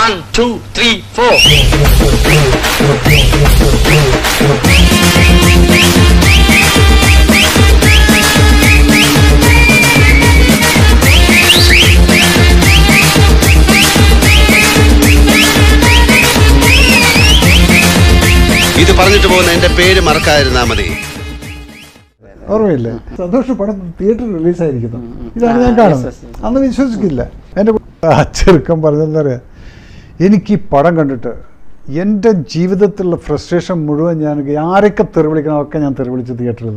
1, 2, 3, 4. ഇത് പറഞ്ഞിട്ട് പോകുന്ന എന്റെ പേര് മറക്കാതിരുന്നാ മതി. ഓർമ്മയില്ല, സന്തോഷ് പടം തിയേറ്ററിൽ റിലീസായിരിക്കുന്നു. ഇതാണ് ഞാൻ കാണുന്നത്. അന്ന് വിശ്വസിക്കില്ല. എൻ്റെ ചെറുക്കം പറഞ്ഞെന്താ പറയുക, എനിക്ക് ഈ പടം കണ്ടിട്ട് എൻ്റെ ജീവിതത്തിലുള്ള ഫ്രസ്ട്രേഷൻ മുഴുവൻ ഞാൻ ആരൊക്കെ തെറിവിളിക്കണം അതൊക്കെ ഞാൻ തെറിവിളിച്ച് തിയേറ്ററിൽ.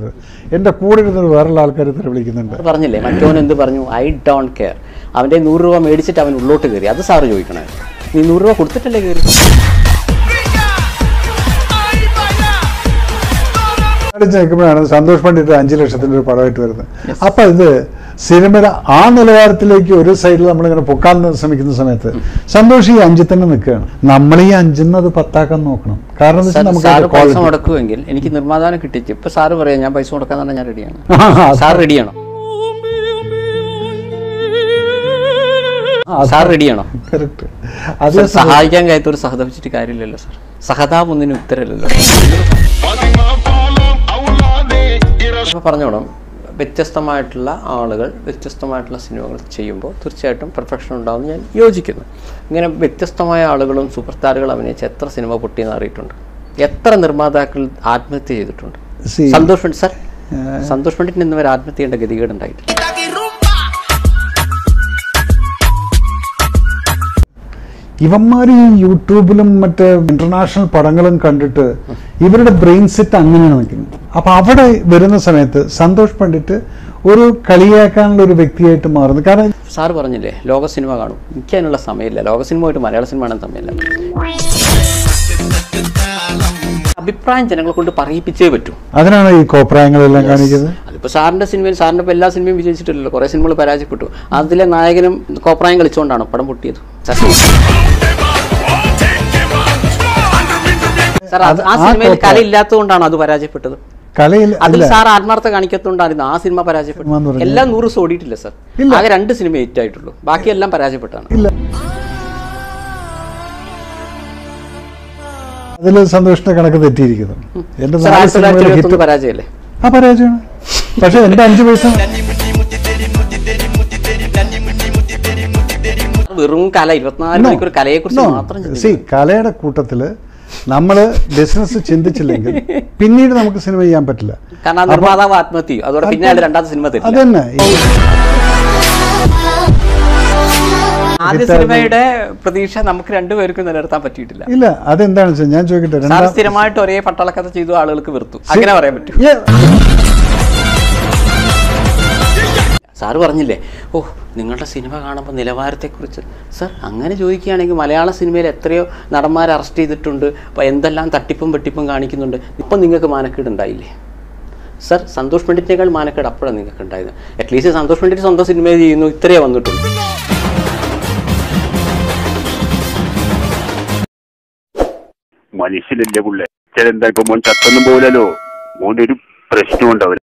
എൻ്റെ കൂടെ ഇരുന്നൊരു വേറെയുള്ള ആൾക്കാർ തെറിവിളിക്കുന്നുണ്ട്. പറഞ്ഞില്ലേ മറ്റോൻ എന്ത് പറഞ്ഞു, ഐ ഡോണ്ട് കെയർ. അവൻ്റെ 100 രൂപ മേടിച്ചിട്ട് അവൻ ഉള്ളോട്ട് കയറി. അത് സാറ് ചോദിക്കണേ, നീ 100 രൂപ കൊടുത്തിട്ടല്ലേ കയറി? ാണ് സന്തോഷ് പണ്ഡിറ്റ് 5 ലക്ഷത്തിൻ്റെ ഒരു പടമായിട്ട് വരുന്നത്. അപ്പൊ ഇത് സിനിമയുടെ ആ നിലവാരത്തിലേക്ക് ഒരു സൈഡിൽ നമ്മളിങ്ങനെ പൊക്കാൻ ശ്രമിക്കുന്ന സമയത്ത് സന്തോഷ് ഈ 5 തന്നെ നിൽക്കുകയാണ്. നമ്മൾ ഈ 5ന്ന് അത് 10ആക്കാൻ നോക്കണം. കാരണം നമുക്ക് പൈസ മുടക്കുമെങ്കിൽ എനിക്ക് നിർമ്മാതാവിനെ കിട്ടിച്ച്. ഇപ്പൊ സാറ് പറയാം ഞാൻ പൈസ മുടക്കാൻ തന്നെ ഞാൻ റെഡിയാണ്. സാർ റെഡിയാണോ? സാർ റെഡിയാണോ? കറക്റ്റ്. അത് സഹായിക്കാൻ കഴിയാത്തൊരു സഹതാപിച്ചിട്ട് കാര്യമില്ലല്ലോ സാർ. സഹതാപം ഒന്നിനും ഉത്തരമില്ലല്ലോ. പറഞ്ഞോണം, വ്യത്യസ്തമായിട്ടുള്ള ആളുകൾ വ്യത്യസ്തമായിട്ടുള്ള സിനിമകൾ ചെയ്യുമ്പോൾ തീർച്ചയായിട്ടും പെർഫെക്ഷൻ ഉണ്ടാകുമെന്ന് ഞാൻ യോജിക്കുന്നു. ഇങ്ങനെ വ്യത്യസ്തമായ ആളുകളും സൂപ്പർ താരങ്ങളും അഭിനയിച്ച എത്ര സിനിമ പൊട്ടിയെന്ന് അറിയിട്ടുണ്ട്. എത്ര നിർമ്മാതാക്കൾ ആത്മഹത്യ ചെയ്തിട്ടുണ്ട്. സന്തോഷ് പണ്ഡിറ്റ് സാർ, സന്തോഷ് പണ്ഡിറ്റിന് ഇന്നുവരെ ആത്മഹത്യ ചെയ്യേണ്ട ഗതികേടുണ്ടായിട്ടുണ്ട്. ഇവന്മാർ ഈ യൂട്യൂബിലും മറ്റേ ഇന്റർനാഷണൽ പടങ്ങളും കണ്ടിട്ട് ഇവരുടെ ബ്രെയിൻ സെറ്റ് അങ്ങനെയാണ് നിൽക്കുന്നത്. അപ്പോൾ അവിടെ വരുന്ന സമയത്ത് സന്തോഷ് പണ്ഡിറ്റ് ഒരു കളിയാക്കാനുള്ള ഒരു വ്യക്തിയായിട്ട് മാറുന്നു. കാരണം സാർ പറഞ്ഞില്ലേ ലോക സിനിമ കാണും, എനിക്ക് അതിനുള്ള സമയമില്ല. ലോക സിനിമയായിട്ട് മലയാള സിനിമയാണ് തമ്മിലില്ല. അഭിപ്രായം ജനങ്ങളെ കൊണ്ട് പറയിപ്പിച്ചേ പറ്റൂ. അതിനാണ് ഈ കോപ്രായങ്ങളെല്ലാം കാണിക്കുന്നത്. അതിപ്പോൾ സാറിൻ്റെ സിനിമയിൽ സാറിൻ്റെ ഇപ്പോൾ എല്ലാ സിനിമയും വിജയിച്ചിട്ടില്ലല്ലോ, കുറേ സിനിമകൾ പരാജയപ്പെട്ടു. അതിലെ നായകനും കോപ്രായം കളിച്ചുകൊണ്ടാണ് പടം പൊട്ടിയത്. സാർ അത് ആ സിനിമയിൽ കല ഇല്ലാത്തതുകൊണ്ടാണ് അത് പരാജയപ്പെട്ടത്. അതിൽ സാർ ആത്മാർത്ഥത കാണിക്കത്തോണ്ടായിരുന്നു ആ സിനിമ പരാജയപ്പെട്ടു. എല്ലാം 100 ദിവസം ഓടിയിട്ടില്ല സാർ. ആകെ 2 സിനിമ ഹിറ്റ് ആയിട്ടുള്ളൂ, ബാക്കിയെല്ലാം പരാജയപ്പെട്ടാണ്. അതിൽ സന്തോഷത്തെ കണക്ക് തെറ്റിയിരിക്കുന്നു. എന്റെ പരാജയമല്ലേ ആ പരാജയമാണ്. പക്ഷെ എന്റെ 5 പൈസ വെറും കല. 24 മണിക്കൂർ കലയെക്കുറിച്ച് മാത്രം. കലയുടെ കൂട്ടത്തില് നമ്മള് ബിസിനസ് ചിന്തിച്ചില്ലെങ്കിൽ പിന്നീട് നമുക്ക് സിനിമ ചെയ്യാൻ പറ്റില്ല. കാരണം നിർമ്മാതാവ് ആത്മഹത്യ അതോടെ പിന്നെ രണ്ടാമത്തെ സിനിമ അതന്നെ. ആദ്യ സിനിമയുടെ പ്രതീക്ഷ നമുക്ക് 2 പേർക്കും നിലനിർത്താൻ പറ്റിയിട്ടില്ല. ഇല്ല, അതെന്താണെന്ന് വെച്ചാൽ ഞാൻ ചോദിക്കട്ടെ, സ്ഥിരമായിട്ട് ഒരേ പട്ടാളക്കഥ ചെയ്തു ആളുകൾക്ക് വെറുത്തു, അങ്ങനെ പറയാൻ പറ്റും? സാറ് പറഞ്ഞില്ലേ ഓ നിങ്ങളുടെ സിനിമ കാണുമ്പോൾ നിലവാരത്തെക്കുറിച്ച്. സാർ അങ്ങനെ ചോദിക്കുകയാണെങ്കിൽ മലയാള സിനിമയിൽ എത്രയോ നടന്മാരെ അറസ്റ്റ് ചെയ്തിട്ടുണ്ട്, എന്തെല്ലാം തട്ടിപ്പും വെട്ടിപ്പും കാണിക്കുന്നുണ്ട്. ഇപ്പം നിങ്ങൾക്ക് മാനക്കേടുണ്ടായില്ലേ സാർ? സന്തോഷ് പണ്ഡിറ്റിനേക്കാൾ മാനക്കേട് അപ്പോഴാണ് നിങ്ങൾക്ക് ഉണ്ടായത്. അറ്റ്ലീസ്റ്റ് സന്തോഷ് പണ്ഡിറ്റ് സ്വന്തം സിനിമ ചെയ്യുന്നു, ഇത്രയേ വന്നിട്ടുണ്ട്. മനുഷ്യനല്ലേ പുള്ളേ, ചില എന്താ ഇപ്പൊ മോൻ ചത്തൊന്നും പോലല്ലോ. മോൻ്റെ ഒരു പ്രശ്നം ഉണ്ടാവില്ല.